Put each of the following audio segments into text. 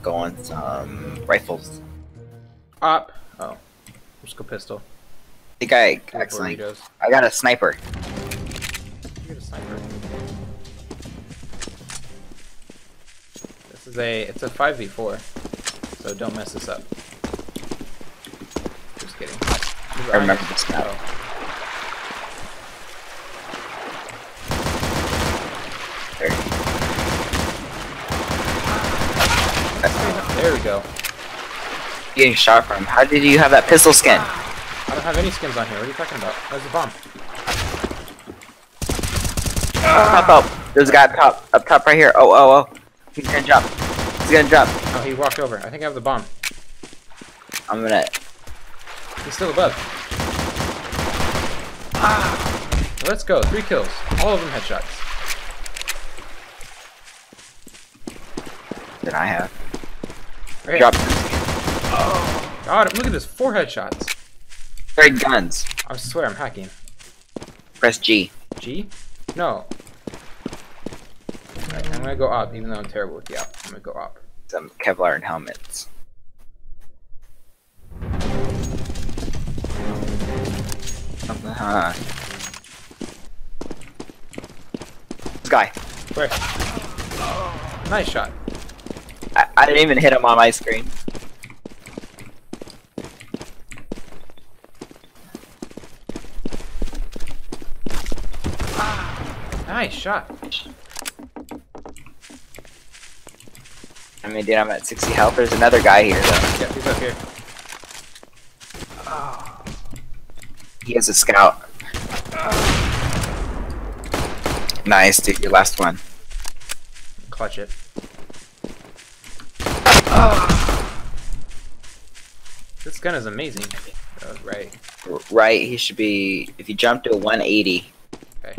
we're going some rifles. Op. Oh. Let's go pistol. The guy accidentally. I got a sniper. You got a sniper. This is a. It's a 5v4. So don't mess this up. Just kidding. I remember this now. Oh. There we go. Getting shot from. How did you have that pistol skin? I don't have any skins on here. What are you talking about? There's a bomb. Ah. Pop up. There's a guy up top right here. Oh, oh, oh. He's gonna jump. He's gonna jump. Oh, he walked over. I think I have the bomb. I'm gonna. He's still above. Ah. Let's go. 3 kills. All of them headshots. Than I have. Okay. Drop. Oh god, look at this, 4 headshots. 3 guns. I swear I'm hacking. Press G. G? No. Right, I'm gonna go up, even though I'm terrible with the op. I'm gonna go up. Some Kevlar and helmets. Something, huh? This guy. Where? Oh. Nice shot. I didn't even hit him on my screen. Ah, nice shot. I mean, dude, I'm at 60 health. There's another guy here, though. Yeah, he's up here. Oh. He is a scout. Oh. Nice, dude. Your last one. Clutch it. Oh. This gun is amazing. Oh, right. Right, he should be. If you jump to a 180, okay.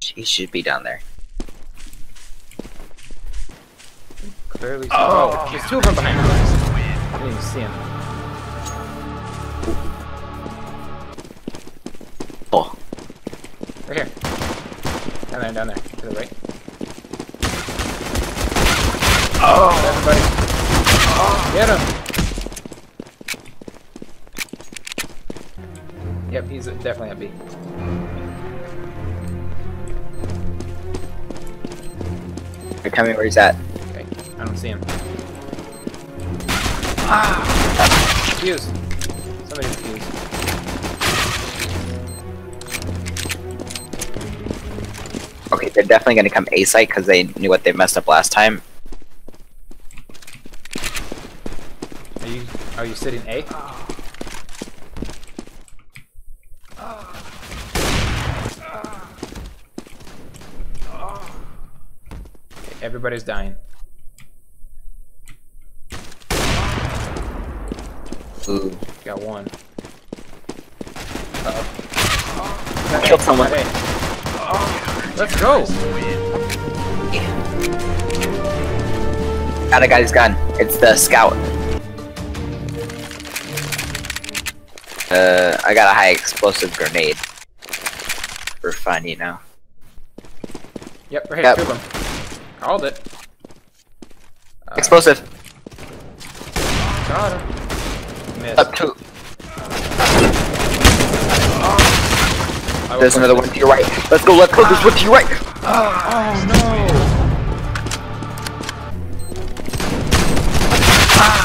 He should be down there. Clearly. Oh, oh, there's 2 of them behind me. I didn't even see him. Oh. Right here. Down there, to the right. Oh, everybody. Get him! Yep, he's definitely at B. They're coming where he's at. Okay, I don't see him. Ah! Fuse! Somebody fuse. Okay, they're definitely gonna come A site because they knew what they messed up last time. Are you sitting A? Okay, everybody's dying. Ooh. Got one. Uh-oh. Killed someone. Let's go! Yeah. I got his gun. It's the scout. I got a high explosive grenade. For fun, you know. Yep, right here, yep. 2 of them. Called it. Explosive! Got him. Missed. Up 2. There's another one to your right. Let's go, there's one to your right! Oh no! Ah.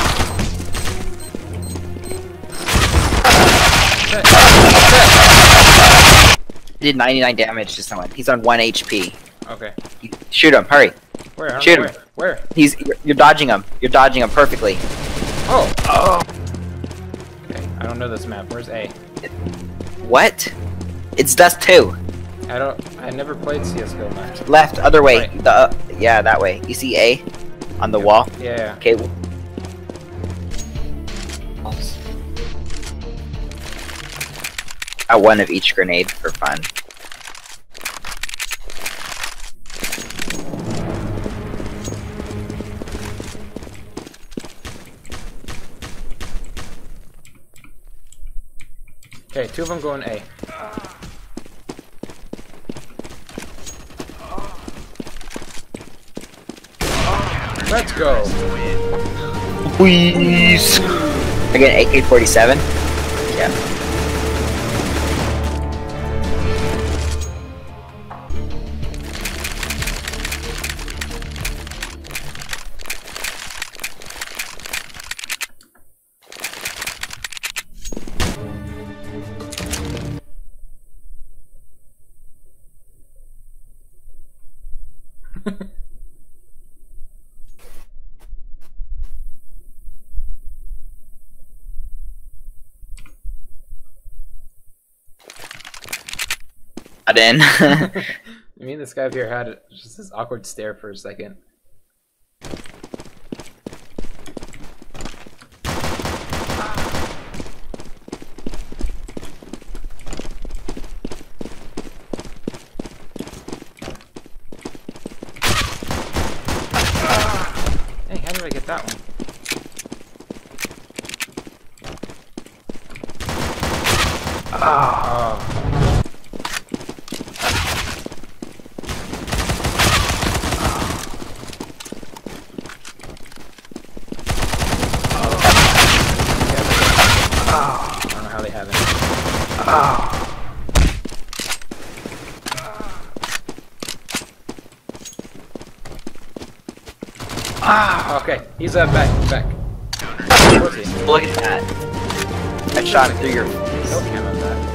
Did 99 damage to someone. He's on 1 HP. Okay. Shoot him. Hurry. Where? Shoot him. Where? He's. You're dodging him. You're dodging him perfectly. Oh. Oh. Okay. I don't know this map. Where's A? What? It's Dust 2. I don't. I never played CSGO much. Left. Other way. Right. The. Yeah, that way. You see A? On the wall. Yeah. Okay. One of each grenade for fun. Okay, 2 of them go in A. Let's go. Please. Again, AK-47? Yeah. In. I mean, this guy up here had just this awkward stare for a second. Dang, how did I get that one? Okay, he's back. Look at that. I shot him through your face.